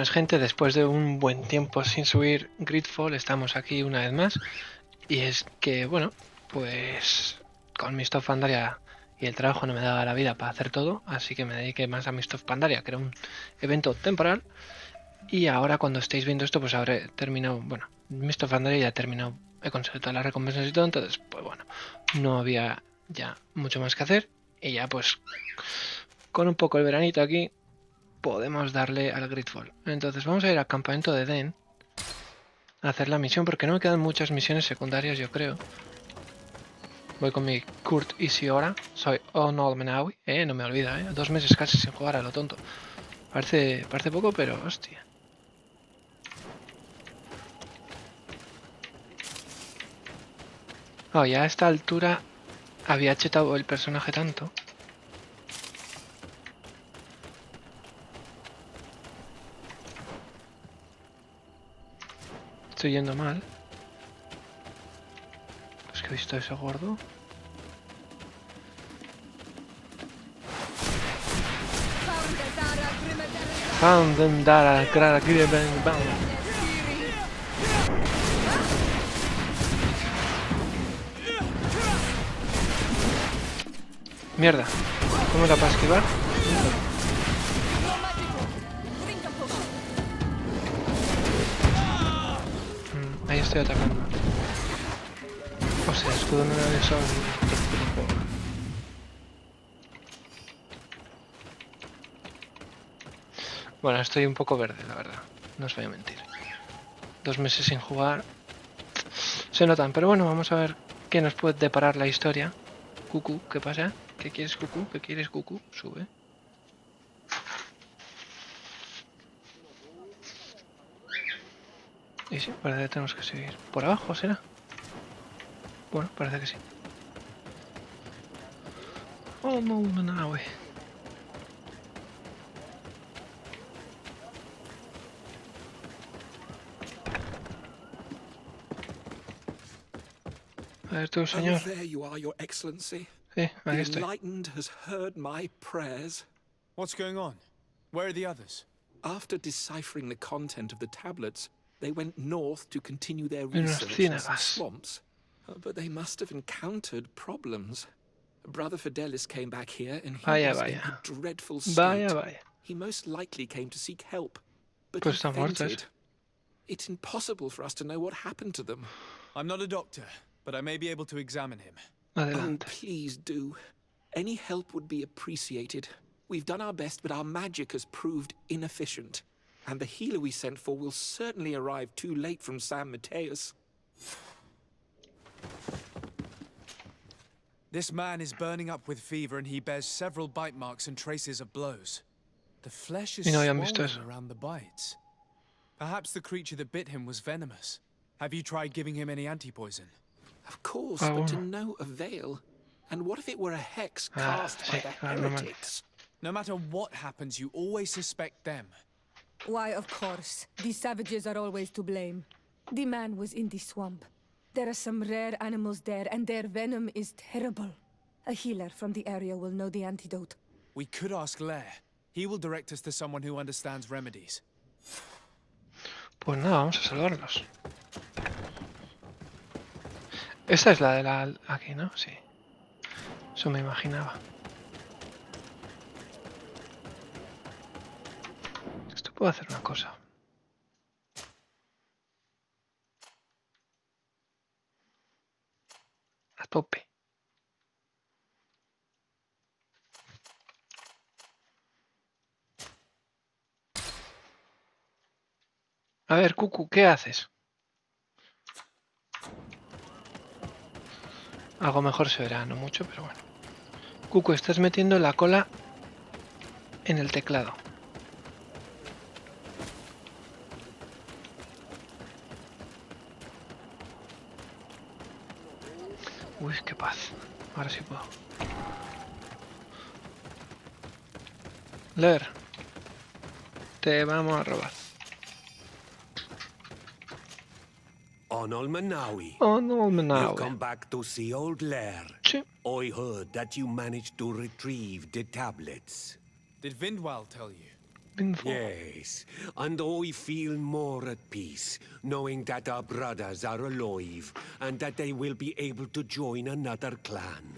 Bueno, gente, después de un buen tiempo sin subir Greedfall, estamos aquí una vez más. Y es que, bueno, pues con Mists of Pandaria y el trabajo no me daba la vida para hacer todo, así que me dediqué más a Mists of Pandaria, que era un evento temporal. Y ahora cuando estéis viendo esto, pues habré terminado, bueno, Mists of Pandaria ya he terminado, he conseguido todas las recompensas y todo, entonces, pues bueno, no había ya mucho más que hacer. Y ya pues, con un poco el veranito aquí, podemos darle al Greedfall. Entonces vamos a ir al campamento de Eden a hacer la misión, porque no me quedan muchas misiones secundarias, yo creo. Voy con mi Kurt Isiora. Soy Onolmenawi. No me olvido, ¿eh? 2 meses casi sin jugar a lo tonto. Parece poco, pero hostia. Oh, ya a esta altura había chetado el personaje tanto. Estoy yendo mal. Es que he visto eso, gordo. Mierda. ¿Cómo la para esquivar? Estoy atacando. O sea, escudo no era de sol. Bueno, estoy un poco verde, la verdad. No os voy a mentir. 2 meses sin jugar. Se notan, pero bueno, vamos a ver qué nos puede deparar la historia. Cucú, ¿qué pasa? ¿Qué quieres, Cucú? ¿Qué quieres, Cucú? Sube. Y sí, parece que tenemos que seguir. ¿Por abajo será? Bueno, parece que sí. Oh, no, güey. A ver tú, señor. Sí, aquí estoy. What's going on? Where are the others? After deciphering the content of the tablets, they went north to continue their research in the swamps, but they must have encountered problems. Brother Fidelis came back here and he was in a dreadful state. He most likely came to seek help, but he fainted. It's impossible for us to know what happened to them. I'm not a doctor, but I may be able to examine him. Oh, please do. Any help would be appreciated. We've done our best, but our magic has proved inefficient. And the healer we sent for will certainly arrive too late from Saint Matthias. This man is burning up with fever and he bears several bite marks and traces of blows. The flesh is swollen around the bites. Perhaps the creature that bit him was venomous. Have you tried giving him any anti-poison? Of course, but to no avail. And what if it were a hex cast by the heretics? No matter what happens, you always suspect them. Why, of course. The savages are always to blame. The man was in the swamp. There are some rare animals there, and their venom is terrible. A healer from the area will know the antidote. We could ask Lae. He will direct us to someone who understands remedies. Pues nada, vamos a salvarlos. Esta es la de la... aquí, ¿no? Sí. Eso me imaginaba. Voy a hacer una cosa. A tope. A ver, Cucu, ¿qué haces? Algo mejor se verá, no mucho, pero bueno. Cucu, estás metiendo la cola en el teclado. Uy, qué paz. Ahora sí puedo. Leer. Te vamos a robar. Onolmenawi. You've come back to see old Lair. Sí. I heard that you managed to retrieve the tablets. Did Vindwall tell you? hoping for? Yes, and I feel more at peace, knowing that our brothers are alive, and that they will be able to join another clan.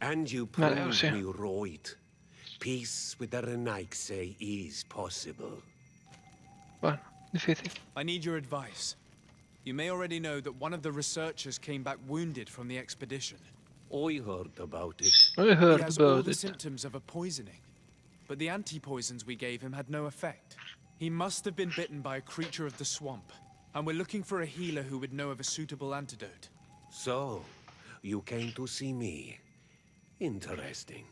And you proved me right. Peace with the Renaikse is possible. Bueno, difícil. I need your advice. You may already know that one of the researchers came back wounded from the expedition. I heard about it. He has all the symptoms of a poisoning, but the anti-poisons we gave him had no effect. He must have been bitten by a creature of the swamp, and we're looking for a healer who would know of a suitable antidote. So, you came to see me. Interesting.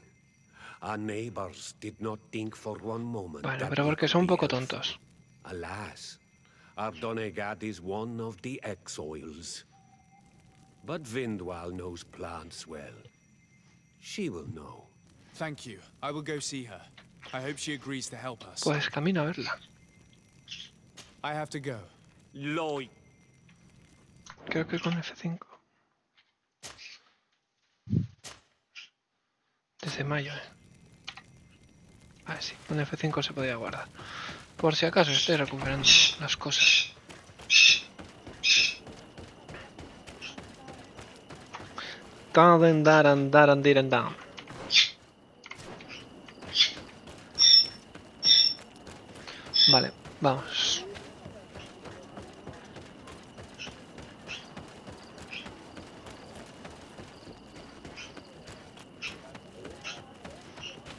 Our neighbors did not think for one moment. Bueno, pero porque son un poco tontos. Alas, our Donegad is one of the exiles. But Vindwall knows plants well. She will know. Thank you. I will go see her. I hope she agrees to help us. Pues camino a verla. I have to go. Lae. Creo que con F5. Desde mayo, Ah, sí, con F5 se podía guardar. Por si acaso estoy recuperando las cosas. Down. Vale, vamos.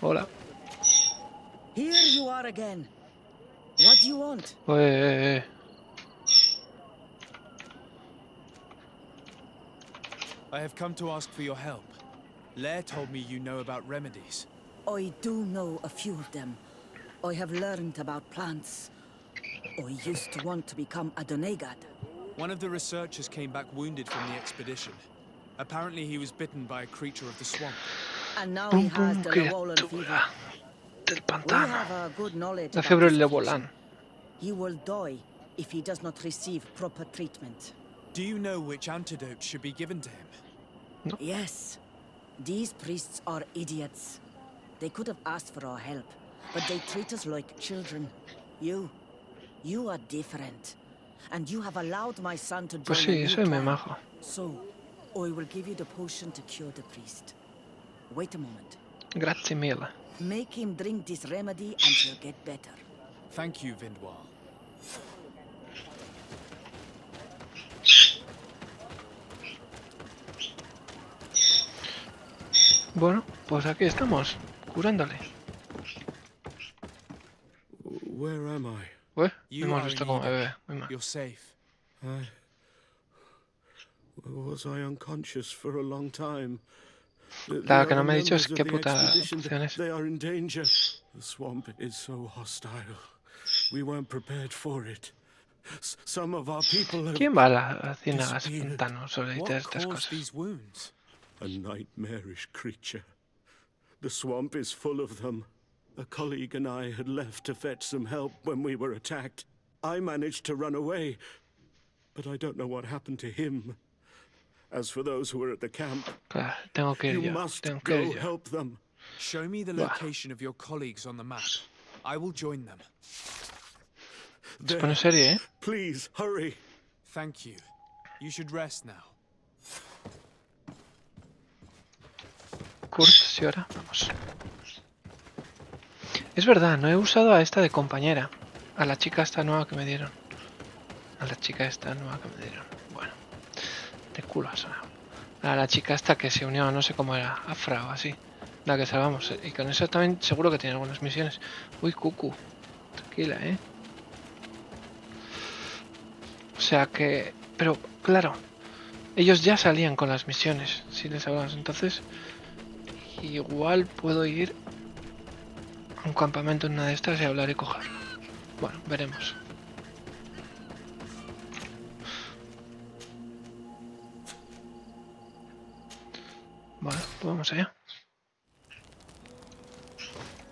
Hola. Here you are again. What do you want? I have come to ask for your help. Lae told me you know about remedies. I do know a few of them. I have learned about plants. I used to want to become a Donegad. One of the researchers came back wounded from the expedition. Apparently he was bitten by a creature of the swamp. And now he has the Lewolan fever. We have a good knowledge about him. He will die if he does not receive proper treatment. Do you know which antidote should be given to him? No. Yes. These priests are idiots. They could have asked for our help, but they treat us like children. You are different. And you have allowed my son to join So, I will give you the potion to cure the priest. Wait a moment. Grazie mille. Make him drink this remedy and he'll get better. Thank you, Vindwall. Bueno, pues aquí estamos, curándole. Where am I? Hemos visto como bebé. You're safe. Was I unconscious for a long time? Claro que no me he dicho es qué puta opción es. They are in danger. The swamp is so hostile. We weren't prepared for it. Some of our people. ¿Quién va a la ciénaga pantano sobre estas cosas? A nightmarish creature. The swamp is full of them. A colleague and I had left to fetch some help when we were attacked. I managed to run away, but I don't know what happened to him. As for those who were at the camp, you must go help them. Show me the location of your colleagues on the map. I will join them. There. Please hurry. Thank you. You should rest now. Curtis, y ahora vamos. Es verdad, no he usado a esta de compañera. A la chica esta nueva que me dieron. Bueno. De culo, o sea. A la chica esta que se unió, no sé cómo era. Afra o así. La que salvamos. Y con eso también seguro que tiene algunas misiones. Uy, cucu. Tranquila, ¿eh? O sea que... Pero, claro. Ellos ya salían con las misiones. Si les hablamos entonces... Igual puedo ir a un campamento en una de estas y hablar y coger. Bueno, veremos. Bueno, pues vamos allá.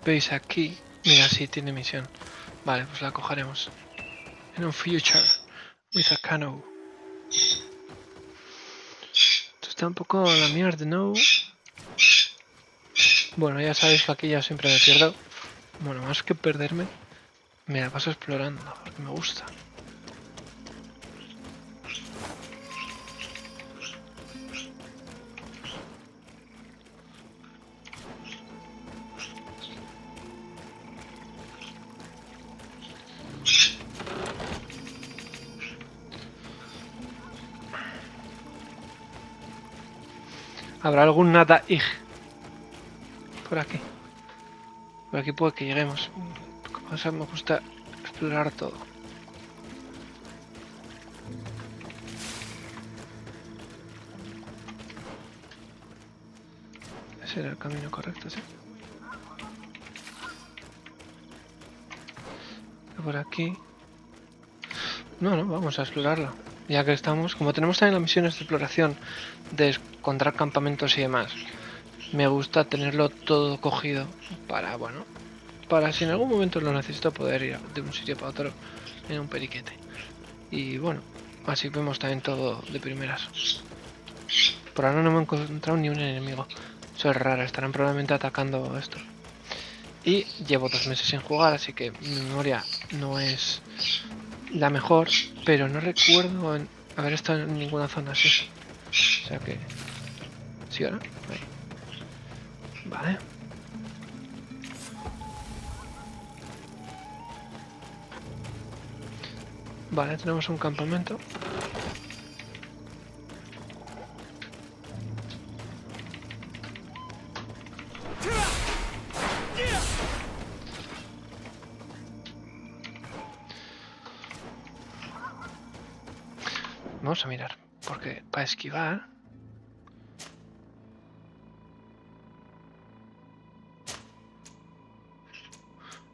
Veis aquí, mira, sí tiene misión. Vale, pues la cogeremos. En un future, with a canoe. Esto está un poco la mierda, ¿no? Bueno, ya sabéis que aquí yo siempre me pierdo. Bueno, más que perderme, Me la paso explorando porque me gusta. ¿Habrá algún Nadaig por aquí? Por aquí puede que lleguemos. O sea, me gusta explorar todo. Ese era el camino correcto, ¿sí? Por aquí... No, no, vamos a explorarlo. Ya que estamos... Como tenemos también las misiones de exploración, de encontrar campamentos y demás, me gusta tenerlo todo cogido para, bueno... Para si en algún momento lo necesito, poder ir de un sitio para otro en un periquete. Y bueno, así vemos también todo de primeras. Por ahora no me he encontrado ni un enemigo. Eso es raro, estarán probablemente atacando esto. Y llevo 2 meses sin jugar, así que mi memoria no es la mejor. Pero no recuerdo haber estado en ninguna zona así. O sea que... ¿Sí ahora? Vale. Vale, tenemos un campamento. Vamos a mirar, porque para esquivar...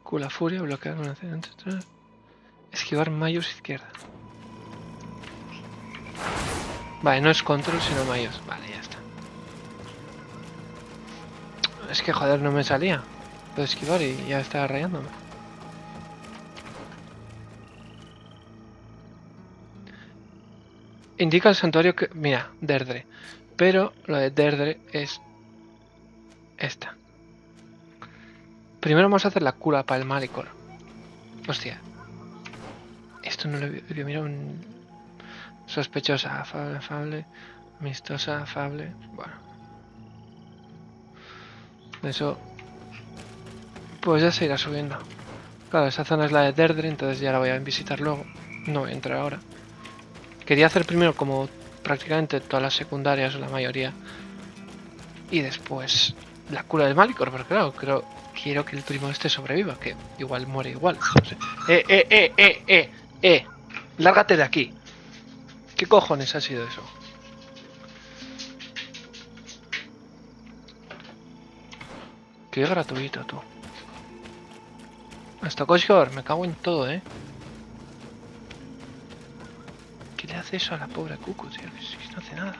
Cula furia, bloquear un accidente... Esquivar mayos izquierda. Vale, no es control, sino mayos. Vale, ya está. Es que joder, no me salía. Puedo esquivar y ya estaba rayándome. Indica el santuario que... Mira, Derdre. Pero lo de Derdre es... Esta. Primero vamos a hacer la cura para el Malichor. Hostia. Esto no lo he... Mira, un... Sospechosa, afable, afable. Amistosa, afable. Bueno. Eso... Pues ya se irá subiendo. Claro, esa zona es la de Derdre, entonces ya la voy a visitar luego. No voy a entrar ahora. Quería hacer primero como prácticamente todas las secundarias, o la mayoría. Y después la cura del Malichor, pero claro, creo... Quiero que el primo este sobreviva, que igual muere igual. No sé. Lárgate de aquí. ¿Qué cojones ha sido eso? Qué gratuito, tú. Hasta Coshgor, me cago en todo, ¿eh? ¿Qué le hace eso a la pobre Cucu, tío? Que no hace nada.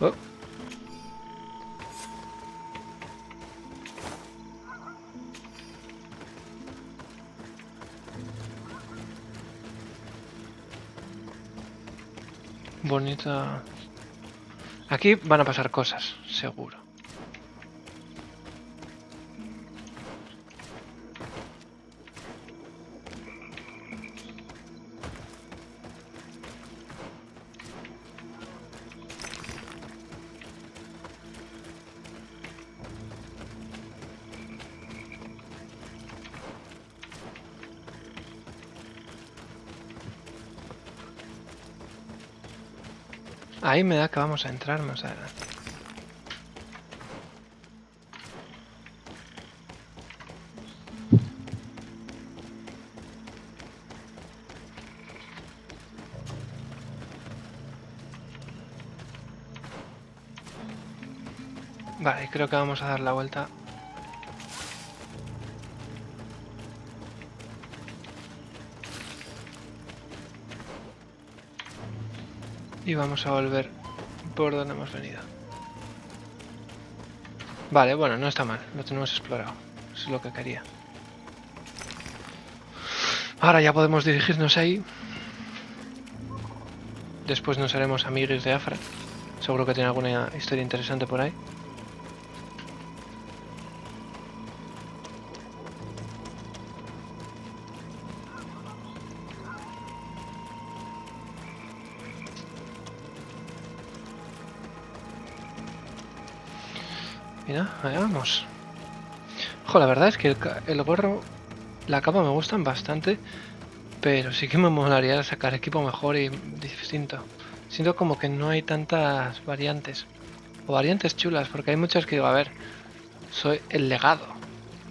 Oh. Bonita. Aquí van a pasar cosas, seguro. Ahí me da que vamos a entrar más adelante. Vale, creo que vamos a dar la vuelta. Y vamos a volver por donde hemos venido. Vale, bueno, no está mal. Lo tenemos explorado. Eso es lo que quería. Ahora ya podemos dirigirnos ahí. Después nos haremos amigos de Afra. Seguro que tiene alguna historia interesante por ahí. Mira, allá vamos. Ojo, la verdad es que el gorro, la capa me gustan bastante, pero sí que me molaría sacar equipo mejor y distinto. Siento como que no hay tantas variantes, o variantes chulas, porque hay muchas que digo, a ver, soy el legado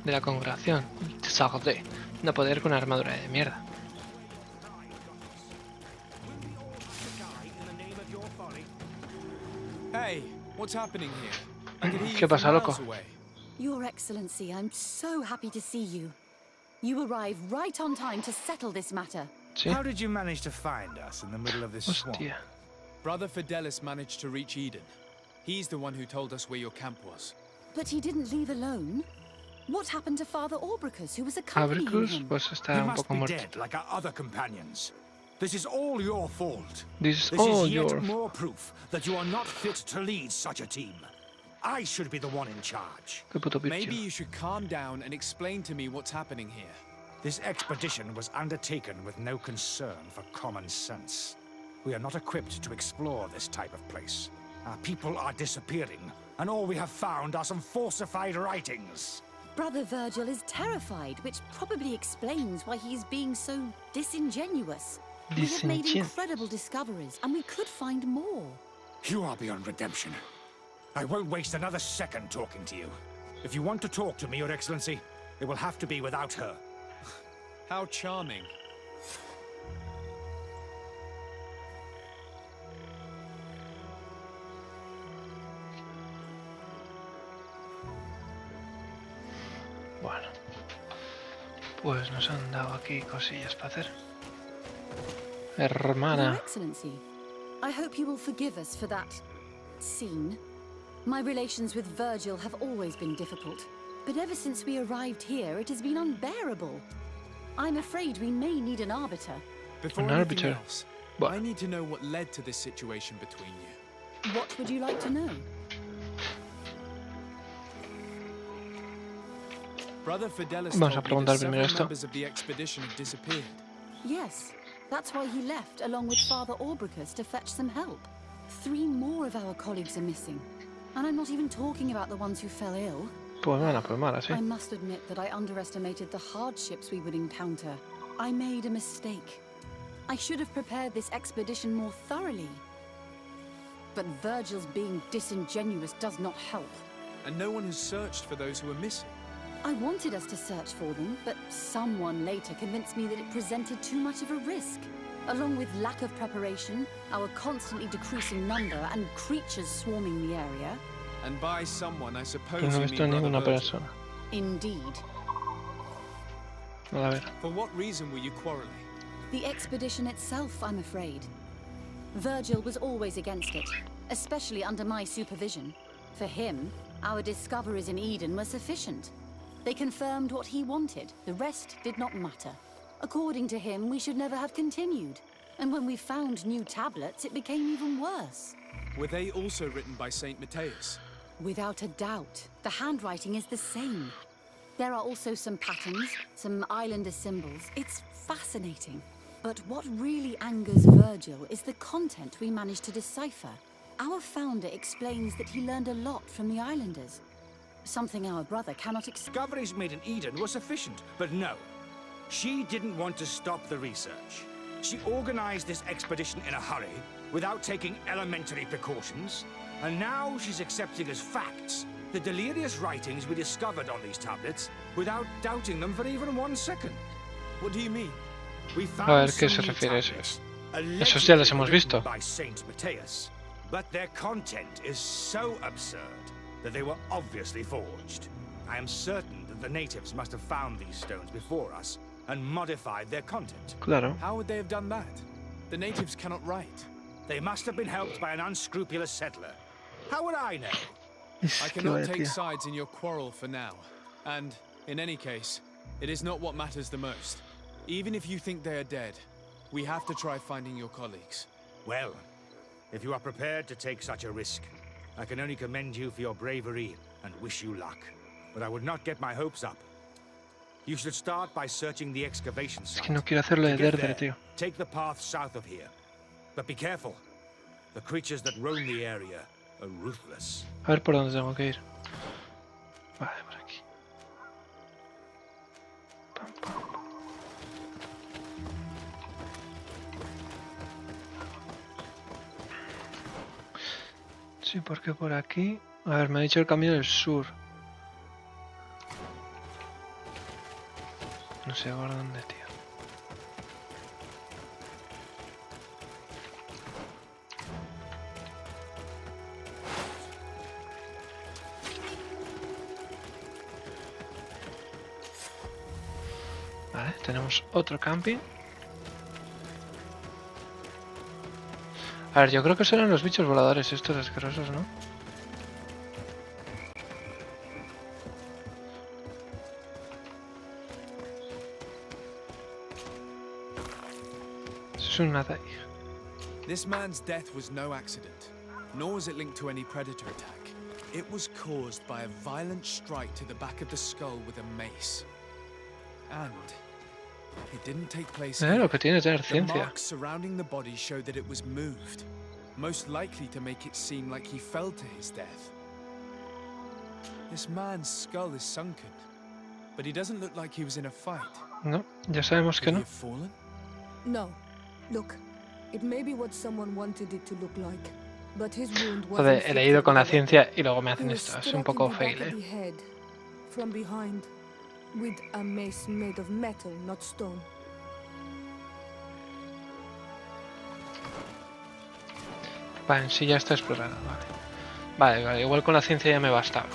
de la congregación, Tsagde, no poder ir con una armadura de mierda. ¿Qué pasa, loco? Your Excellency, I'm so happy to see you. You arrive right on time to settle this matter. How did you manage to find us in the middle of this swamp? Brother Fidelis managed to reach Eden. He's the one who told us where your camp was. But he didn't leave alone. What happened to Father Albricus, who was accompanying him? Albricus, pues está un poco muerto. Like our other companions. This is all your fault. This is yet more proof that you are not fit to lead such a team. I should be the one in charge. Maybe you should calm down and explain to me what's happening here. This expedition was undertaken with no concern for common sense. We are not equipped to explore this type of place. Our people are disappearing, and all we have found are some falsified writings. Brother Virgil is terrified, which probably explains why he's being so disingenuous. We have made incredible discoveries, and we could find more. You are beyond redemption. I won't waste another second talking to you. If you want to talk to me, Your Excellency, it will have to be without her. How charming. Bueno, pues nos han dado aquí cosillas para hacer. Hermana. Your Excellency, I hope you will forgive us for that scene. My relations with Virgil have always been difficult, but ever since we arrived here, it has been unbearable. I'm afraid we may need an arbiter. Before anything else, I need to know what led to this situation between you. What would you like to know? Brother Fidelis told me several members of the expedition have disappeared. Yes, that's why he left along with Father Albricus to fetch some help. 3 more of our colleagues are missing. And I'm not even talking about the ones who fell ill. Pues mala, sí. I must admit that I underestimated the hardships we would encounter. I made a mistake. I should have prepared this expedition more thoroughly. But Virgil's being disingenuous does not help. And no one has searched for those who are missing. I wanted us to search for them, but someone later convinced me that it presented too much of a risk. Along with lack of preparation, our constantly decreasing number and creatures swarming the area. And by someone, I suppose you mean Brother Virgil. Indeed. For what reason were you quarreling? The expedition itself, I'm afraid. Virgil was always against it, especially under my supervision. For him, our discoveries in Eden were sufficient. They confirmed what he wanted. The rest did not matter. According to him, we should never have continued. And when we found new tablets, it became even worse. Were they also written by Saint Matthias? Without a doubt. The handwriting is the same. There are also some patterns, some islander symbols. It's fascinating. But what really angers Virgil is the content we managed to decipher. Our founder explains that he learned a lot from the islanders. Something our brother cannot explain. Discoveries made in Eden were sufficient, but no. She didn't want to stop the research. She organized this expedition in a hurry, without taking elementary precautions, and now she's accepting as facts the delirious writings we discovered on these tablets, without doubting them for even 1 second. What do you mean? We found Esos ya los hemos visto. By Saint Matthias, but their content is so absurd that they were obviously forged. I am certain that the natives must have found these stones before us and modified their content. Claro. How would they have done that? The natives cannot write. They must have been helped by an unscrupulous settler. How would I know? I cannot take sides in your quarrel for now. And, in any case, it is not what matters the most. Even if you think they are dead, we have to try finding your colleagues. Well, if you are prepared to take such a risk, I can only commend you for your bravery and wish you luck. But I would not get my hopes up. You should start by searching the excavation site. Es que no quiero hacerlo de Derdre, tío. Take the path south of here, but be careful. The creatures that roam the area are ruthless. A ver por dónde tengo que ir. Vale, por aquí. Pam, pam. Sí, porque por aquí... A ver, me ha dicho el camino del sur. No sé por dónde, tío. Vale, tenemos otro camping. A ver, yo creo que serán los bichos voladores estos asquerosos, ¿no? Es un ataque. This man's death was no accident, nor was it linked to any predator attack. It was caused by a violent strike to the back of the skull with a mace. And it didn't take place. Lo que tiene tener ciencia. The marks surrounding the body showed that it was moved, most likely to make it seem like he fell to his death. This man's skull is sunken, but he doesn't look like he was in a fight. No, ya sabemos que no. No. Look, it may be what someone wanted it to look like, but his wound was. Joder, he leído con la ciencia y luego me hacen esto. Es un poco fail, eh. From behind. With a mace made of metal, not stone. Vale, sí, ya está explorado, vale. Vale, vale, igual con la ciencia ya me bastaba.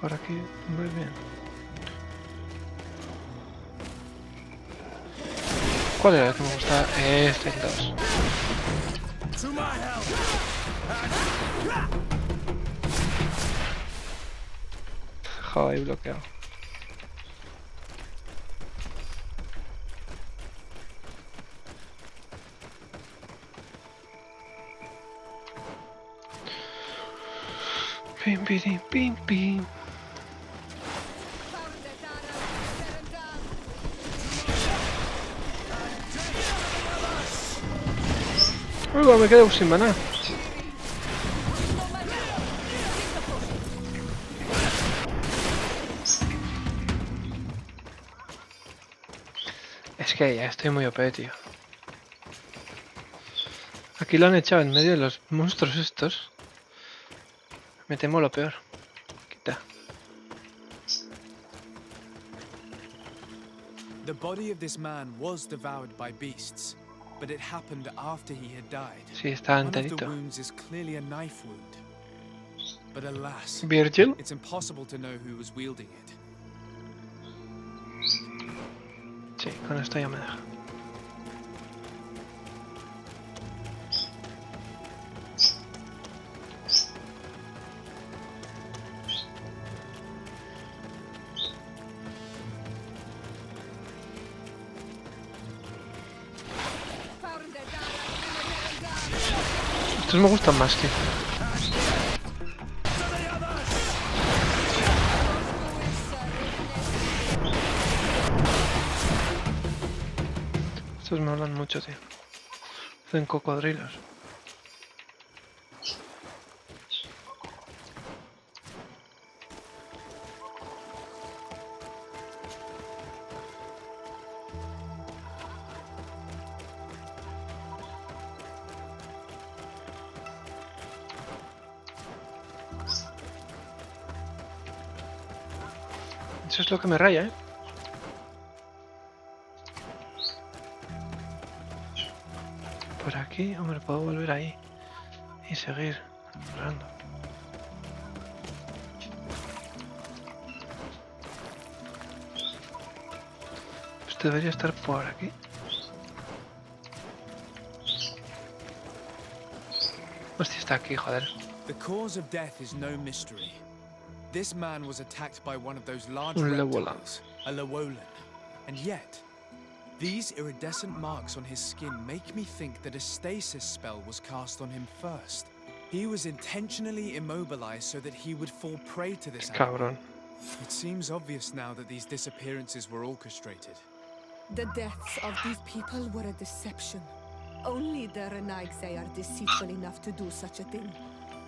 Por aquí, muy bien. ¿Cuál era el que me gusta? Este, el 2. Joder, bloqueado. Pim, pim, pim, pim. Uy, me quedo sin maná. Es que ya estoy muy OP, tío. Aquí lo han echado en medio de los monstruos estos. Me temo lo peor. Quita. The body of this man was devoured by beasts. But it happened after he had died. Sí, está enterito. The wound is clearly a knife wound. But alas, Virgil, it's impossible to know who was wielding it. Sí, con esto ya me deja. Me gustan más, tío. Estos me hablan mucho, tío. Hacen cocodrilos. Eso es lo que me raya, ¿eh? Por aquí, hombre, puedo volver ahí y seguir explorando. Pues debería estar por aquí. Hostia, está aquí, joder. The cause of death is no mystery. This man was attacked by one of those large reptiles, a Lewolan, and yet these iridescent marks on his skin make me think that a stasis spell was cast on him first. He was intentionally immobilized so that he would fall prey to this. Cabrón. It seems obvious now that these disappearances were orchestrated. The deaths of these people were a deception. Only the Renaikse are deceitful enough to do such a thing.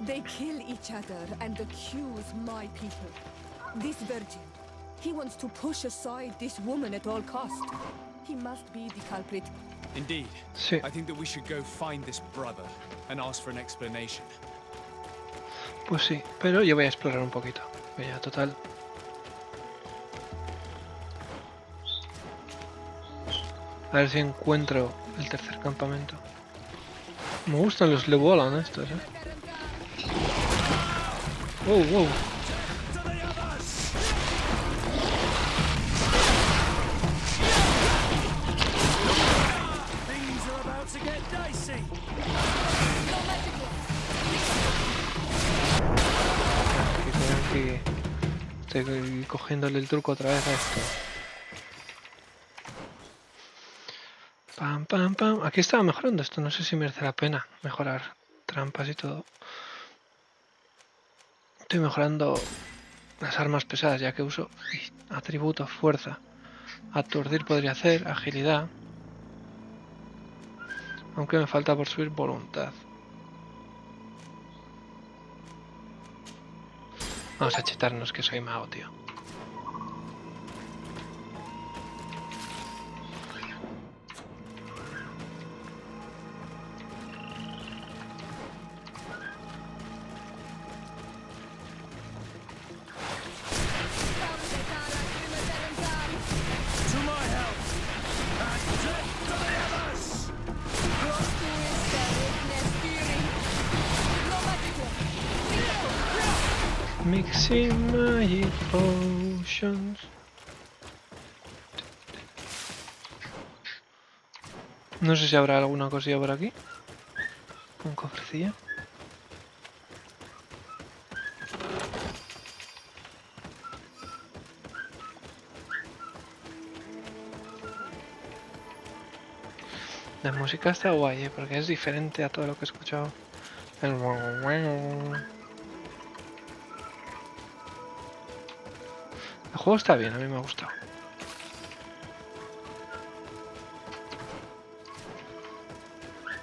They kill each other and accuse my people. This virgin, he wants to push aside this woman at all cost. He must be the culprit. Indeed. Sí. I think that we should go find this brother and ask for an explanation. Pues sí, pero yo voy a explorar un poquito. Mira, total. A ver si encuentro el tercer campamento. Me gustan los Lewolan estos, eh. Wow, wow. Estoy cogiéndole el truco otra vez a esto. Pam, pam, pam. Aquí estaba mejorando esto. No sé si merece la pena mejorar trampas y todo. Estoy mejorando las armas pesadas ya que uso atributos, fuerza. Aturdir podría hacer, agilidad. Aunque me falta por subir voluntad. Vamos a chetarnos que soy mago, tío. Mixing magic potions. No sé si habrá alguna cosilla por aquí. Un cofrecillo. La música está guay, ¿eh? Porque es diferente a todo lo que he escuchado. El el juego está bien, a mí me ha gustado.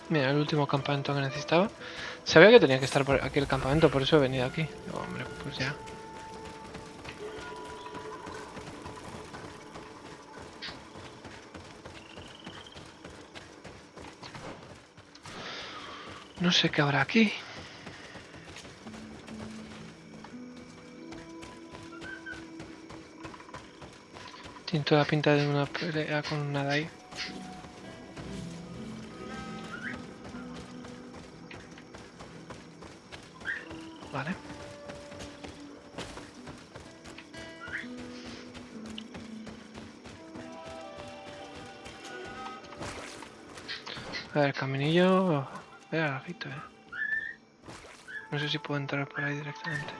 Mira, el último campamento que necesitaba. Sabía que tenía que estar por aquí el campamento, por eso he venido aquí. No, hombre, pues ya. No sé qué habrá aquí. Tiene toda la pinta de una pelea con una Lae. Vale. A ver, caminillo... Era larguito, eh. No sé si puedo entrar por ahí directamente.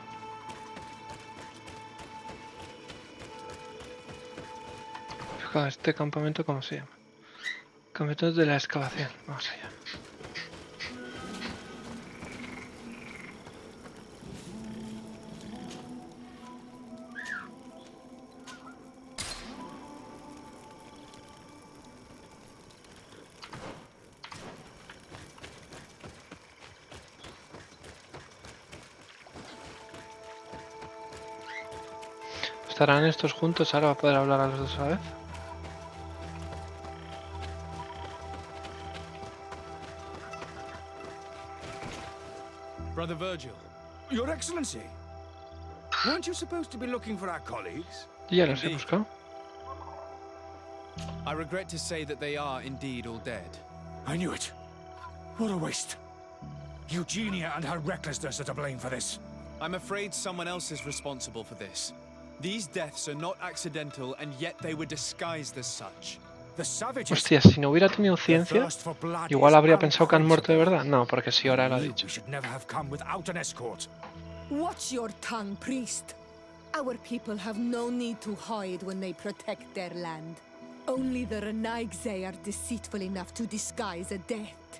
Este campamento, ¿cómo se llama? Campamento de la excavación. Vamos allá. ¿Estarán estos juntos ahora para poder hablar a los dos a la vez? Brother Virgil. Your Excellency. Weren't you supposed to be looking for our colleagues? Ya los he buscado. I regret to say that they are indeed all dead. I knew it. What a waste. Eugenia and her recklessness are to blame for this. I'm afraid someone else is responsible for this. These deaths are not accidental and yet they were disguised as such. Hostia, si no hubiera tenido ciencia, igual habría pensado que han muerto de verdad. No, porque si ahora lo ha dicho. Watch your tongue, priest. Our people have no need to hide when they protect their land. Only the Renaikse are deceitful enough to disguise a death.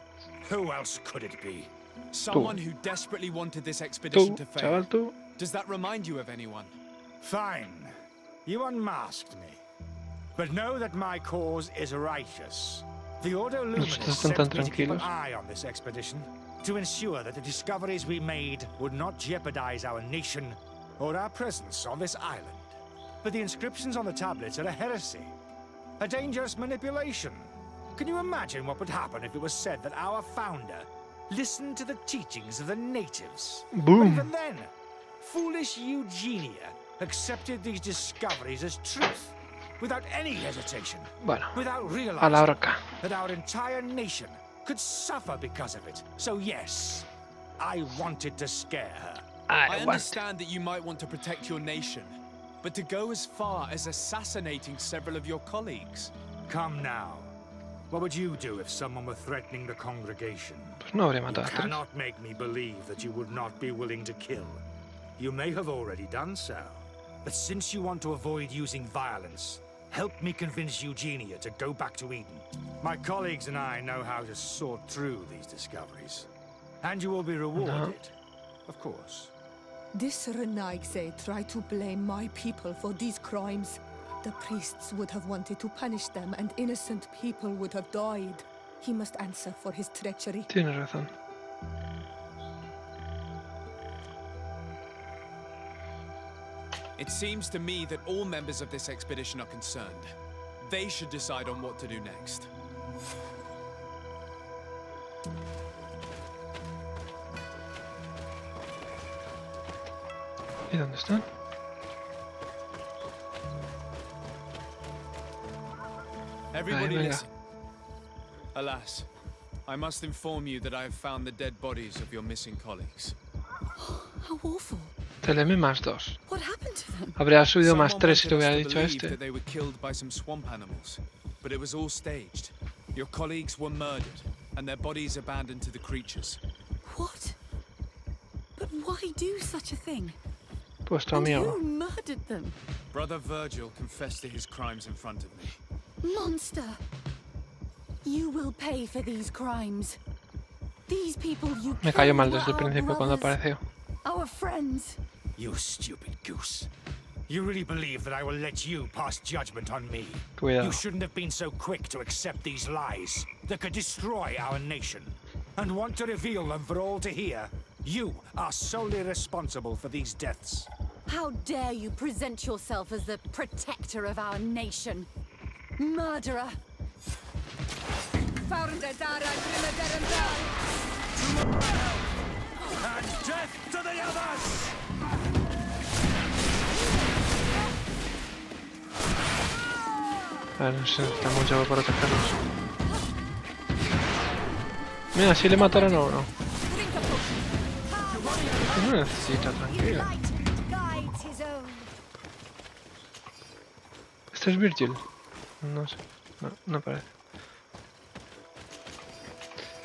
Who else could it be? Someone who desperately wanted this expedition to fail. Does that remind you of anyone? Fine. You unmasked me. But know that my cause is righteous. The Ordo Luminous sent me to keep an eye on this expedition, to ensure that the discoveries we made would not jeopardize our nation or our presence on this island. But the inscriptions on the tablets are a heresy, a dangerous manipulation. Can you imagine what would happen if it was said that our founder listened to the teachings of the natives? Boom. But even then, foolish Eugenia accepted these discoveries as truth without any hesitation, without realizing that our entire nation could suffer because of it. So yes, I wanted to scare her. I understand that you might want to protect your nation, but to go as far as assassinating several of your colleagues. Come now. What would you do if someone were threatening the congregation? You cannot make me believe that you would not be willing to kill. You may have already done so. But since you want to avoid using violence, help me convince Eugenia to go back to Eden. My colleagues and I know how to sort through these discoveries. And you will be rewarded, of course. This Renaikse tried to blame my people for these crimes. The priests would have wanted to punish them and innocent people would have died. He must answer for his treachery. Tiene razón. It seems to me that all members of this expedition are concerned. They should decide on what to do next. You understand? Everybody listen. Alas, I must inform you that I have found the dead bodies of your missing colleagues. How awful. Te leme más 2. Habría subido más 3 si te hubiera dicho este. But it was all staged. Your colleagues were murdered and their bodies abandoned to the creatures. What? But why do such a thing? Pues tu amigo. Who murdered them? Brother Virgil confessed to his crimes in front of me. Monster. You will pay for these crimes. These people you Me cayó mal desde el principio cuando apareció. Our friends. You stupid goose. You really believe that I will let you pass judgment on me? You shouldn't have been so quick to accept these lies that could destroy our nation and want to reveal them for all to hear. You are solely responsible for these deaths. How dare you present yourself as the protector of our nation? Murderer. And death to the others! Ahora se necesita mucho para atacarlos. Mira, si le mataron a uno. No lo necesita, tranquilo. ¿Este es Virgil? No sé. No, no parece.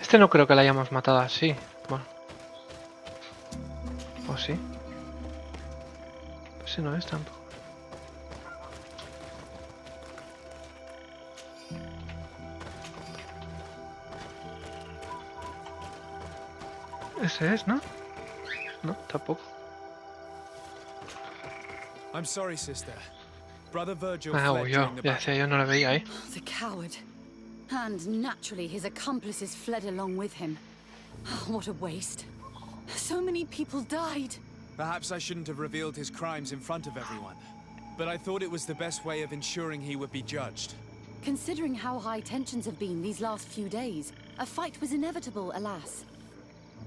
Este no creo que lo hayamos matado así. Bueno. ¿O sí? Pues si no es tampoco. Ese es, ¿no? No, tampoco. I'm sorry, sister. Brother Virgil. Ah, yo no lo veía ahí. The coward. And naturally his accomplices fled along with him. What a waste. So many people died. Perhaps I shouldn't have revealed his crimes in front of everyone, but I thought it was the best way of ensuring he would be judged. Considering how high tensions have been these last few days, a fight was inevitable, alas.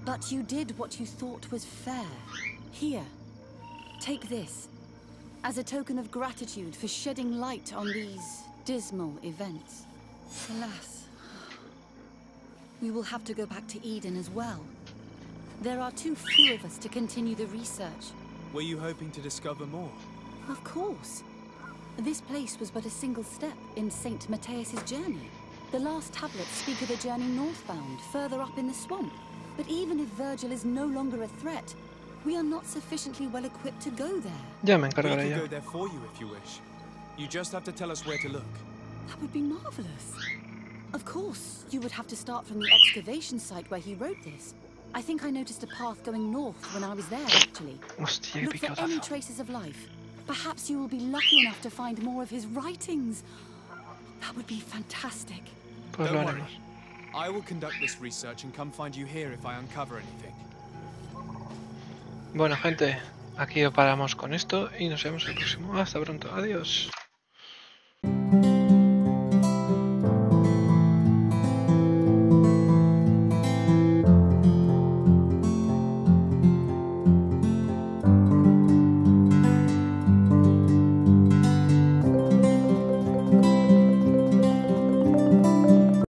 But you did what you thought was fair. Here, take this as a token of gratitude for shedding light on these dismal events. Alas, we will have to go back to Eden as well. There are too few of us to continue the research. Were you hoping to discover more? Of course. This place was but a single step in Saint Matthias' journey. The last tablets speak of a journey northbound, further up in the swamp. But even if Virgil is no longer a threat, we are not sufficiently well equipped to go there. Yeah, we can go there for you if you wish. You just have to tell us where to look. That would be marvelous. Of course, you would have to start from the excavation site where he wrote this. I think I noticed a path going north when I was there, actually. Look for any traces of life. Perhaps you will be lucky enough to find more of his writings. That would be fantastic. Don't worry. I will conduct this research and come find you here if I uncover anything. Bueno, gente, aquí paramos con esto y nos vemos el próximo. Hasta pronto. Adiós.